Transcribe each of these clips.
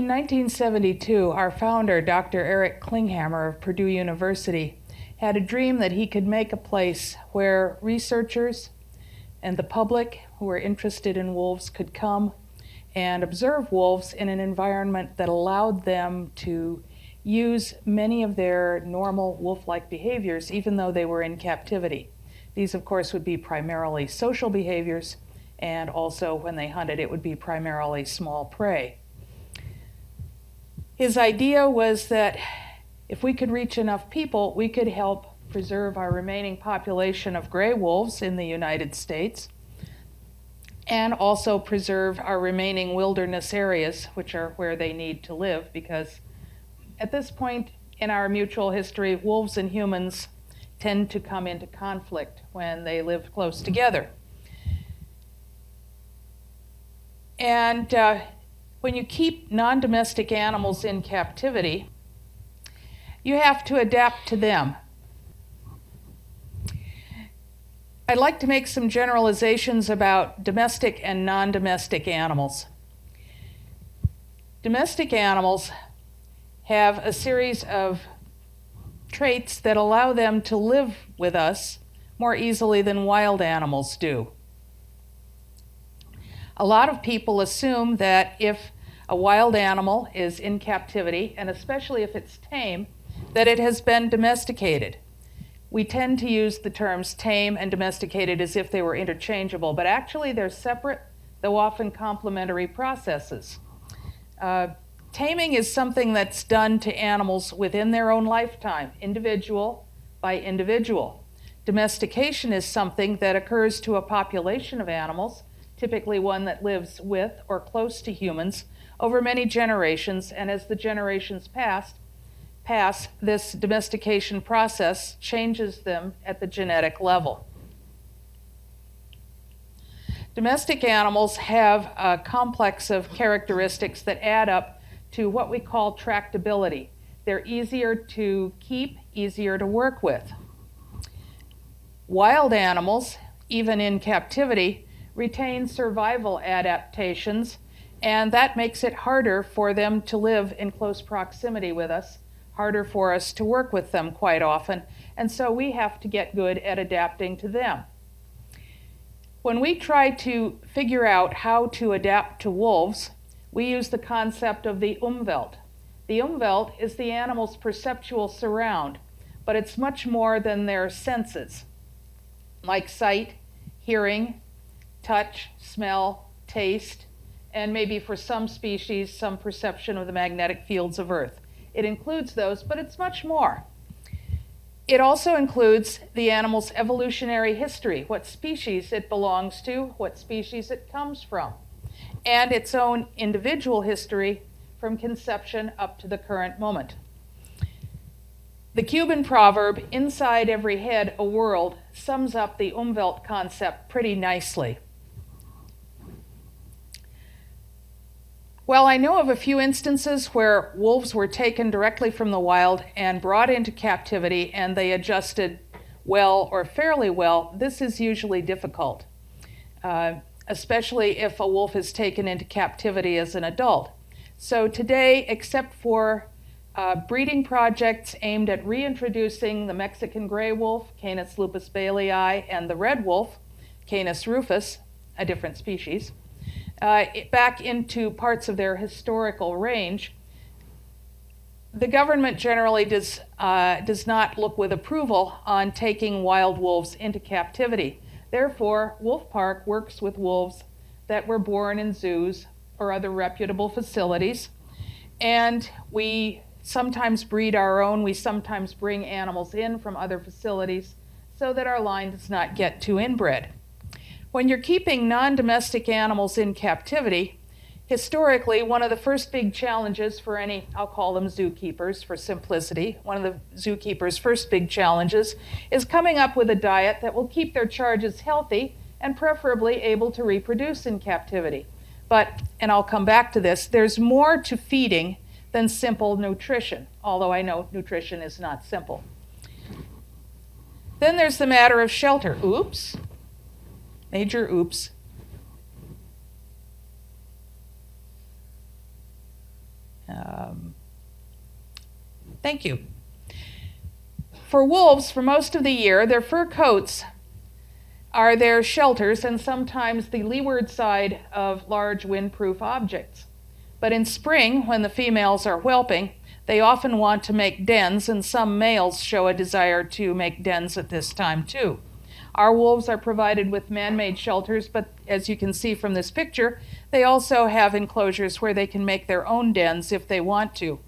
In 1972, our founder, Dr. Eric Klinghammer of Purdue University, had a dream that he could make a place where researchers and the public who were interested in wolves could come and observe wolves in an environment that allowed them to use many of their normal wolf-like behaviors, even though they were in captivity. These, of course, would be primarily social behaviors, and also when they hunted, it would be primarily small prey. His idea was that if we could reach enough people, we could help preserve our remaining population of gray wolves in the United States and also preserve our remaining wilderness areas, which are where they need to live, because at this point in our mutual history, wolves and humans tend to come into conflict when they live close together. And when you keep non-domestic animals in captivity, you have to adapt to them. I'd like to make some generalizations about domestic and non-domestic animals. Domestic animals have a series of traits that allow them to live with us more easily than wild animals do. A lot of people assume that if a wild animal is in captivity, and especially if it's tame, that it has been domesticated. We tend to use the terms tame and domesticated as if they were interchangeable, but actually they're separate, though often complementary processes. Taming is something that's done to animals within their own lifetime, individual by individual. Domestication is something that occurs to a population of animals, typically one that lives with or close to humans, over many generations, and as the generations pass, this domestication process changes them at the genetic level. Domestic animals have a complex of characteristics that add up to what we call tractability. They're easier to keep, easier to work with. Wild animals, even in captivity, retain survival adaptations, and that makes it harder for them to live in close proximity with us, harder for us to work with them quite often, and so we have to get good at adapting to them. When we try to figure out how to adapt to wolves, we use the concept of the umwelt. The umwelt is the animal's perceptual surround, but it's much more than their senses, like sight, hearing, touch, smell, taste, and maybe for some species, some perception of the magnetic fields of Earth. It includes those, but it's much more. It also includes the animal's evolutionary history, what species it belongs to, what species it comes from, and its own individual history from conception up to the current moment. The Cuban proverb, "Inside every head, a world," sums up the umwelt concept pretty nicely. Well, I know of a few instances where wolves were taken directly from the wild and brought into captivity and they adjusted well or fairly well. This is usually difficult, especially if a wolf is taken into captivity as an adult. So today, except for breeding projects aimed at reintroducing the Mexican gray wolf, Canis lupus baileyi, and the red wolf, Canis rufus, a different species, back into parts of their historical range, the government generally does not look with approval on taking wild wolves into captivity. Therefore, Wolf Park works with wolves that were born in zoos or other reputable facilities, and we sometimes breed our own. We sometimes bring animals in from other facilities so that our line does not get too inbred. When you're keeping non-domestic animals in captivity, historically, one of the first big challenges for any, I'll call them zookeepers for simplicity, one of the zookeepers' first big challenges is coming up with a diet that will keep their charges healthy and preferably able to reproduce in captivity. But, and I'll come back to this, there's more to feeding than simple nutrition, although I know nutrition is not simple. Then there's the matter of shelter. Oops. Major oops. Thank you. For wolves, for most of the year, their fur coats are their shelters and sometimes the leeward side of large windproof objects. But in spring, when the females are whelping, they often want to make dens, and some males show a desire to make dens at this time too. Our wolves are provided with man-made shelters, but as you can see from this picture, they also have enclosures where they can make their own dens if they want to.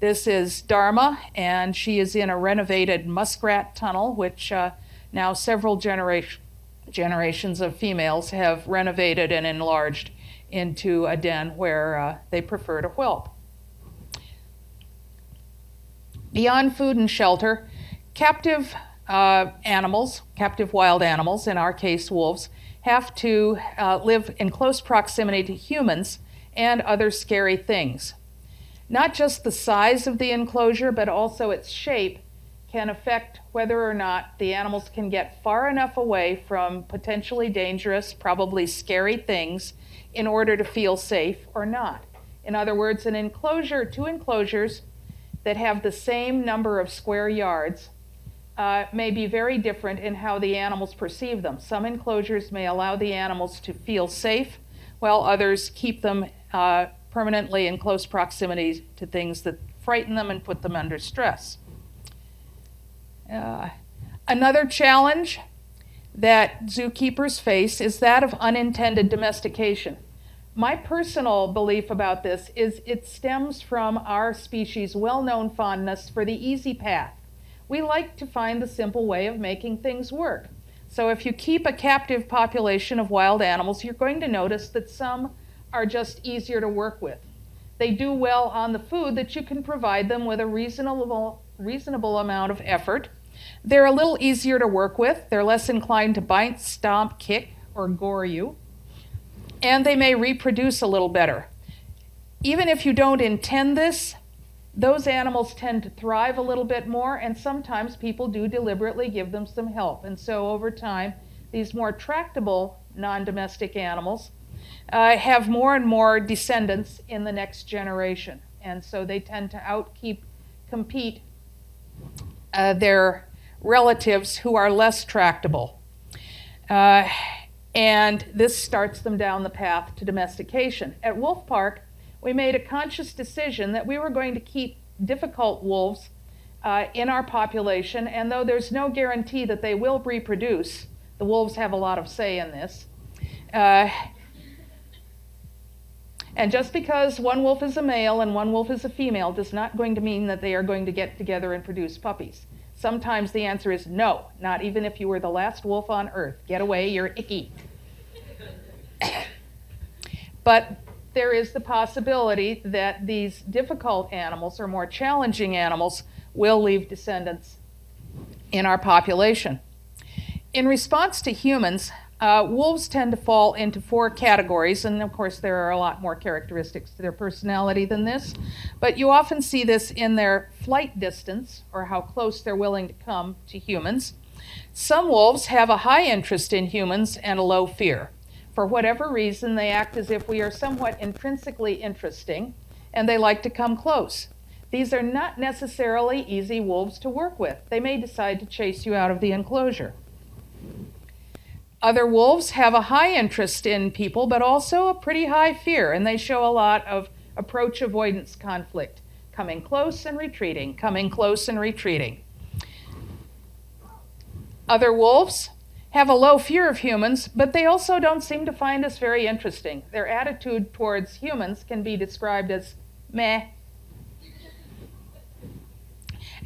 This is Dharma, and she is in a renovated muskrat tunnel, which now several generations of females have renovated and enlarged into a den where they prefer to whelp. Beyond food and shelter, captive animals, captive wild animals, in our case wolves, have to live in close proximity to humans and other scary things. Not just the size of the enclosure, but also its shape can affect whether or not the animals can get far enough away from potentially dangerous, probably scary things in order to feel safe or not. In other words, an enclosure, two enclosures that have the same number of square yards may be very different in how the animals perceive them. Some enclosures may allow the animals to feel safe, while others keep them permanently in close proximity to things that frighten them and put them under stress. Another challenge that zookeepers face is that of unintended domestication. My personal belief about this is it stems from our species' well-known fondness for the easy path. We like to find the simple way of making things work. So if you keep a captive population of wild animals, you're going to notice that some are just easier to work with. They do well on the food that you can provide them with a reasonable amount of effort. They're a little easier to work with. They're less inclined to bite, stomp, kick, or gore you. And they may reproduce a little better. Even if you don't intend this, those animals tend to thrive a little bit more, and sometimes people do deliberately give them some help. And so over time, these more tractable non-domestic animals have more and more descendants in the next generation. And so they tend to compete their relatives who are less tractable. And this starts them down the path to domestication. At Wolf Park, we made a conscious decision that we were going to keep difficult wolves in our population, and though there's no guarantee that they will reproduce, the wolves have a lot of say in this. And just because one wolf is a male and one wolf is a female does not going to mean that they are going to get together and produce puppies. Sometimes the answer is no, not even if you were the last wolf on earth. Get away, you're icky. But there is the possibility that these difficult animals or more challenging animals will leave descendants in our population. In response to humans, wolves tend to fall into four categories, and of course there are a lot more characteristics to their personality than this, but you often see this in their flight distance, or how close they're willing to come to humans. Some wolves have a high interest in humans and a low fear. For whatever reason, they act as if we are somewhat intrinsically interesting, and they like to come close. These are not necessarily easy wolves to work with. They may decide to chase you out of the enclosure. Other wolves have a high interest in people, but also a pretty high fear, and they show a lot of approach avoidance conflict, coming close and retreating, coming close and retreating. Other wolves have a low fear of humans, but they also don't seem to find us very interesting. Their attitude towards humans can be described as meh.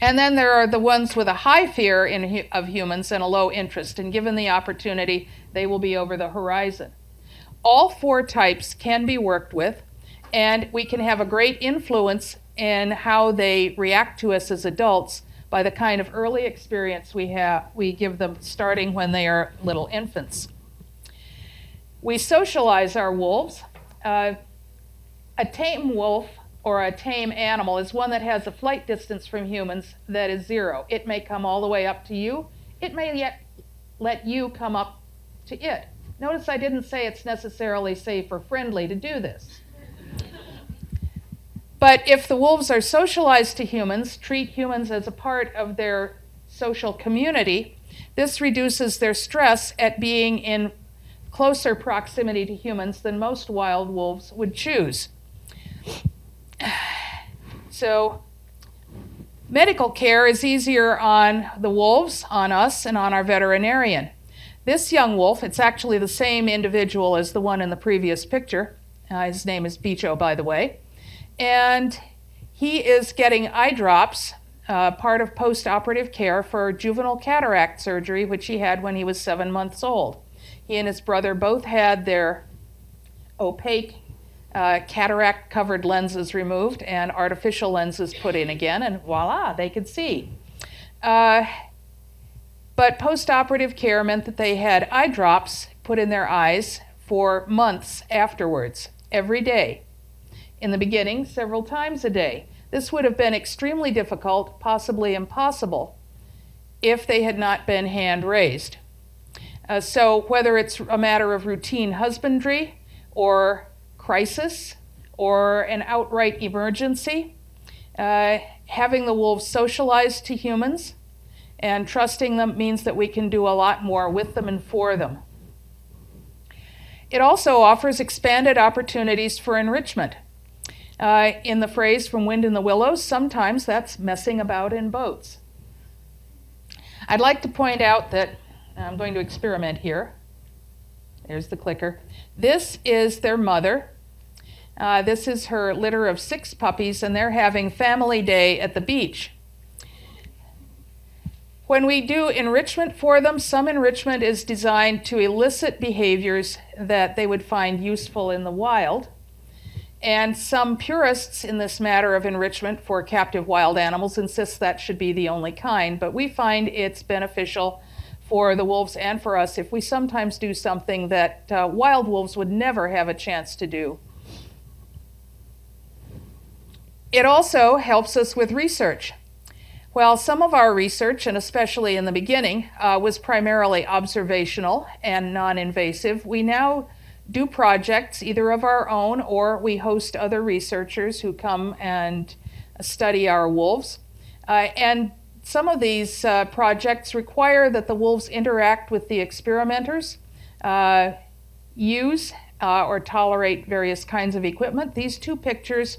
And then there are the ones with a high fear of humans and a low interest, and given the opportunity, they will be over the horizon. All four types can be worked with, and we can have a great influence in how they react to us as adults by the kind of early experience we give them starting when they are little infants. We socialize our wolves. A tame wolf or a tame animal is one that has a flight distance from humans that is zero. It may come all the way up to you. It may yet let you come up to it. Notice I didn't say it's necessarily safe or friendly to do this. But if the wolves are socialized to humans, treat humans as a part of their social community, this reduces their stress at being in closer proximity to humans than most wild wolves would choose. So medical care is easier on the wolves, on us, and on our veterinarian. This young wolf, it's actually the same individual as the one in the previous picture. His name is Bicho, by the way. And he is getting eye drops, part of post-operative care for juvenile cataract surgery, which he had when he was 7 months old. He and his brother both had their opaque cataract-covered lenses removed and artificial lenses put in again, and voila, they could see. But post-operative care meant that they had eye drops put in their eyes for months afterwards, every day. In the beginning, several times a day. This would have been extremely difficult, possibly impossible, if they had not been hand-raised. So whether it's a matter of routine husbandry or crisis or an outright emergency, having the wolves socialized to humans and trusting them means that we can do a lot more with them and for them. It also offers expanded opportunities for enrichment. In the phrase from Wind in the Willows, sometimes that's messing about in boats. I'd like to point out that, I'm going to experiment here. There's the clicker. This is their mother. This is her litter of 6 puppies, and they're having family day at the beach. When we do enrichment for them, some enrichment is designed to elicit behaviors that they would find useful in the wild. And some purists in this matter of enrichment for captive wild animals insist that should be the only kind, but we find it's beneficial for the wolves and for us if we sometimes do something that wild wolves would never have a chance to do. It also helps us with research. Well, some of our research, and especially in the beginning, was primarily observational and non-invasive. We now do projects either of our own, or we host other researchers who come and study our wolves. And some of these projects require that the wolves interact with the experimenters, use or tolerate various kinds of equipment. These two pictures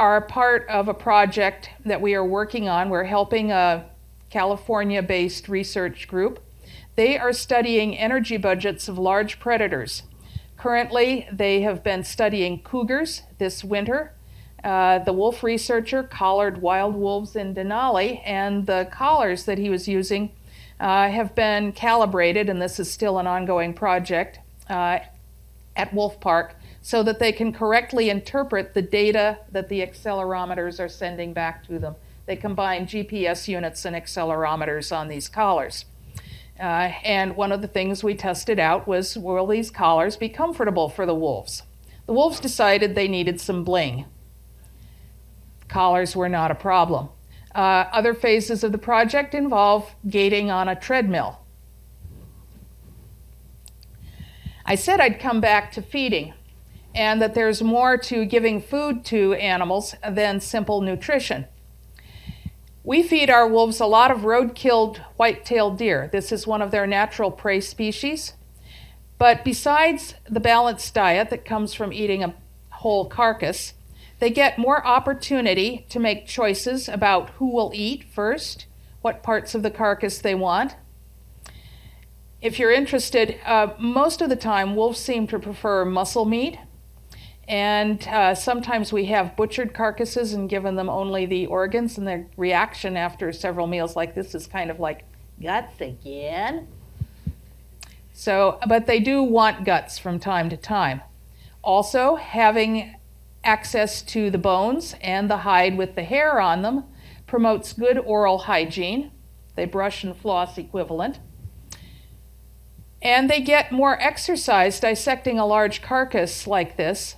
are part of a project that we are working on. We're helping a California-based research group. They are studying energy budgets of large predators. Currently, they have been studying cougars this winter. The wolf researcher collared wild wolves in Denali, and the collars that he was using have been calibrated, and this is still an ongoing project at Wolf Park, so that they can correctly interpret the data that the accelerometers are sending back to them. They combine GPS units and accelerometers on these collars. And one of the things we tested out was, will these collars be comfortable for the wolves? The wolves decided they needed some bling. Collars were not a problem. Other phases of the project involve gating on a treadmill. I said I'd come back to feeding, and that there's more to giving food to animals than simple nutrition. We feed our wolves a lot of road-killed white-tailed deer. This is one of their natural prey species. But besides the balanced diet that comes from eating a whole carcass, they get more opportunity to make choices about who will eat first, what parts of the carcass they want. If you're interested, most of the time wolves seem to prefer muscle meat. And sometimes we have butchered carcasses and given them only the organs, and their reaction after several meals like this is kind of like, guts again? So, but they do want guts from time to time. Also, having access to the bones and the hide with the hair on them promotes good oral hygiene, the brush and floss equivalent. And they get more exercise dissecting a large carcass like this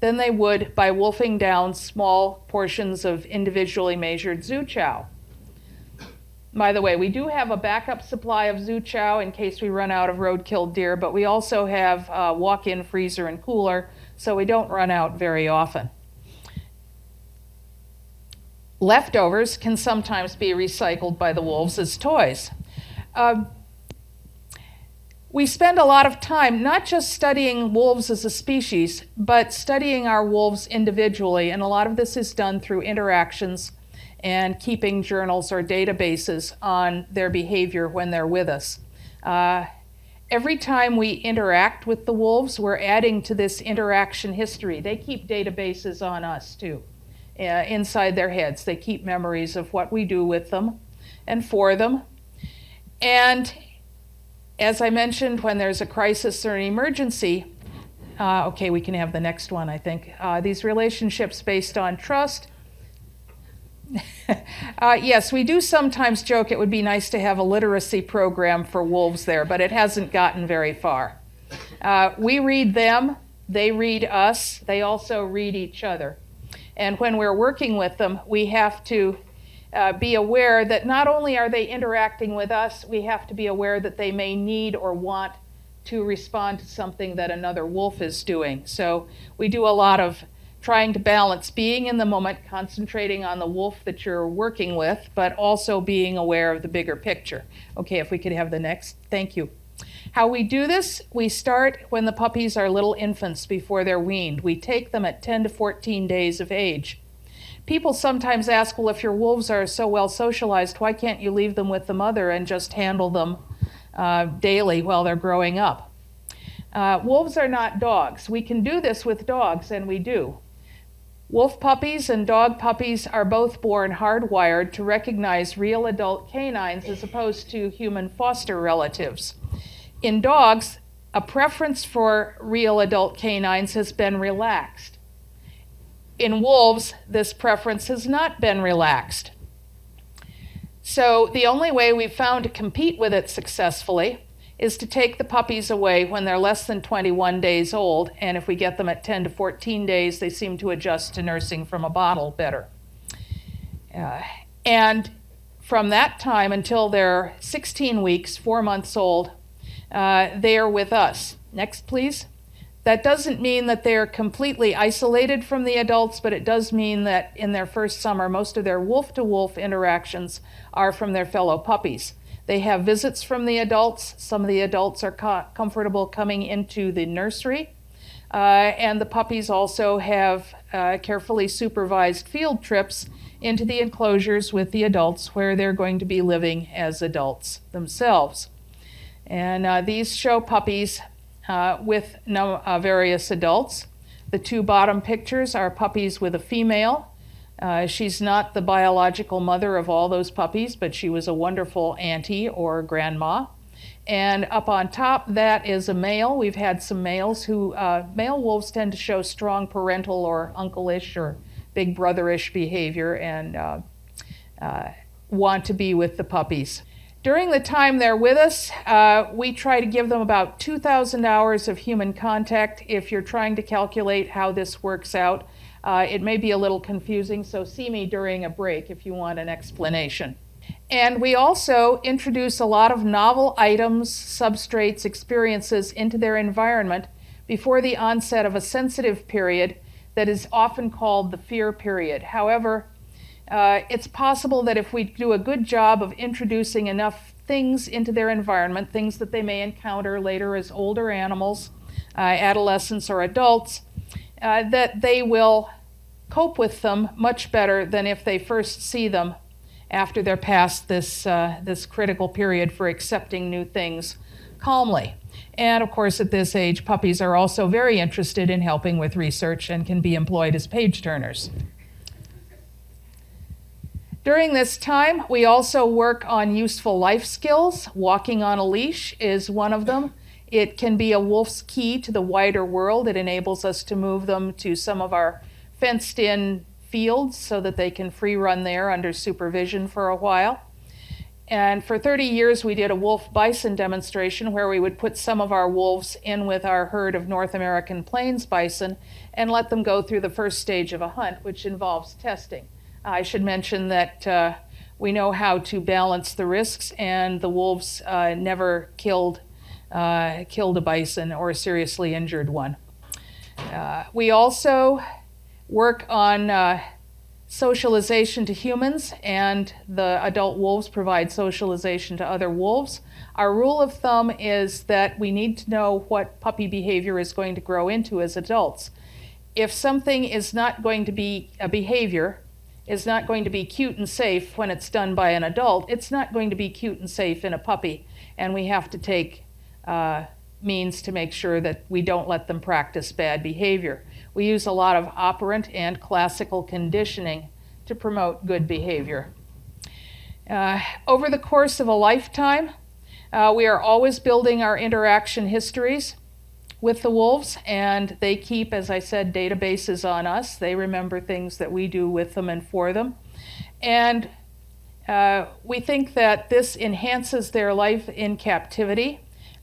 than they would by wolfing down small portions of individually measured zoo chow. By the way, we do have a backup supply of zoo chow in case we run out of road-killed deer, but we also have a walk-in freezer and cooler, so we don't run out very often. Leftovers can sometimes be recycled by the wolves as toys. We spend a lot of time not just studying wolves as a species, but studying our wolves individually, and a lot of this is done through interactions and keeping journals or databases on their behavior when they're with us. Every time we interact with the wolves, we're adding to this interaction history. They keep databases on us too, inside their heads. They keep memories of what we do with them and for them. And as I mentioned, when there's a crisis or an emergency, okay, we can have the next one, I think. These relationships based on trust. Yes, we do sometimes joke it would be nice to have a literacy program for wolves there, but it hasn't gotten very far. We read them, they read us, they also read each other. And when we're working with them, we have to be aware that not only are they interacting with us, we have to be aware that they may need or want to respond to something that another wolf is doing. So we do a lot of trying to balance being in the moment, concentrating on the wolf that you're working with, but also being aware of the bigger picture. Okay, if we could have the next, thank you. How we do this, we start when the puppies are little infants before they're weaned. We take them at 10 to 14 days of age. People sometimes ask, well, if your wolves are so well socialized, why can't you leave them with the mother and just handle them daily while they're growing up? Wolves are not dogs. We can do this with dogs, and we do. Wolf puppies and dog puppies are both born hardwired to recognize real adult canines as opposed to human foster relatives. In dogs, a preference for real adult canines has been relaxed. In wolves, this preference has not been relaxed. So the only way we've found to compete with it successfully is to take the puppies away when they're less than 21 days old, and if we get them at 10 to 14 days, they seem to adjust to nursing from a bottle better. And from that time until they're 16 weeks, 4 months old, they are with us. Next, please. That doesn't mean that they're completely isolated from the adults, but it does mean that in their first summer, most of their wolf-to-wolf interactions are from their fellow puppies. They have visits from the adults. Some of the adults are comfortable coming into the nursery. And the puppies also have carefully supervised field trips into the enclosures with the adults where they're going to be living as adults themselves. And these show puppies with various adults. The two bottom pictures are puppies with a female. She's not the biological mother of all those puppies, but she was a wonderful auntie or grandma. And up on top, that is a male. We've had some males who, male wolves tend to show strong parental or uncle-ish or big brother-ish behavior and want to be with the puppies. During the time they're with us, we try to give them about 2,000 hours of human contact. If you're trying to calculate how this works out, it may be a little confusing, so see me during a break if you want an explanation. And we also introduce a lot of novel items, substrates, experiences into their environment before the onset of a sensitive period that is often called the fear period. However, it's possible that if we do a good job of introducing enough things into their environment, things that they may encounter later as older animals, adolescents or adults, that they will cope with them much better than if they first see them after they're past this, this critical period for accepting new things calmly. And of course, at this age, puppies are also very interested in helping with research and can be employed as page turners. During this time, we also work on useful life skills. Walking on a leash is one of them. It can be a wolf's key to the wider world. It enables us to move them to some of our fenced-in fields so that they can free run there under supervision for a while. And for 30 years, we did a wolf bison demonstration where we would put some of our wolves in with our herd of North American plains bison and let them go through the first stage of a hunt, which involves testing. I should mention that we know how to balance the risks, and the wolves never killed a bison or seriously injured one. We also work on socialization to humans, and the adult wolves provide socialization to other wolves. Our rule of thumb is that we need to know what puppy behavior is going to grow into as adults. If something is not going to be a behavior, is not going to be cute and safe when it's done by an adult, it's not going to be cute and safe in a puppy, and we have to take means to make sure that we don't let them practice bad behavior. We use a lot of operant and classical conditioning to promote good behavior. Over the course of a lifetime, we are always building our interaction histories with the wolves, and they keep, as I said, databases on us. They remember things that we do with them and for them. And we think that this enhances their life in captivity.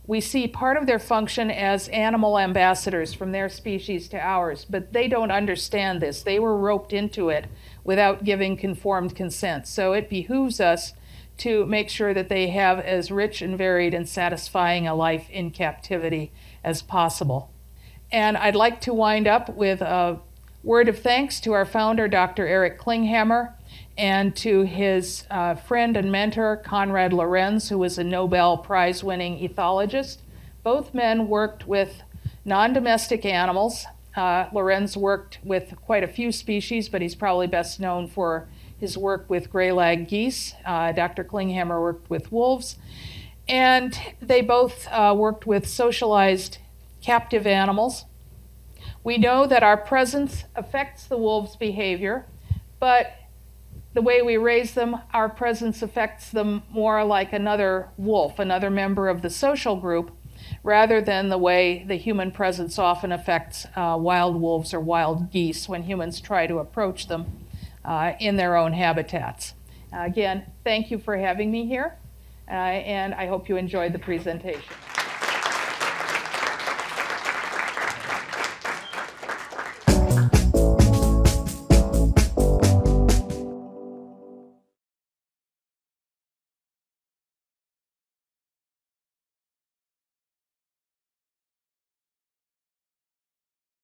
We see part of their function as animal ambassadors from their species to ours, but they don't understand this. They were roped into it without giving conformed consent. So it behooves us to make sure that they have as rich and varied and satisfying a life in captivity as possible. And I'd like to wind up with a word of thanks to our founder, Dr. Eric Klinghammer, and to his friend and mentor, Konrad Lorenz, who was a Nobel Prize-winning ethologist. Both men worked with non-domestic animals. Lorenz worked with quite a few species, but he's probably best known for his work with gray-lag geese. Dr. Klinghammer worked with wolves. And they both worked with socialized captive animals. We know that our presence affects the wolves' behavior, but the way we raise them, our presence affects them more like another wolf, another member of the social group, rather than the way the human presence often affects wild wolves or wild geese when humans try to approach them in their own habitats. Again, thank you for having me here, and I hope you enjoyed the presentation.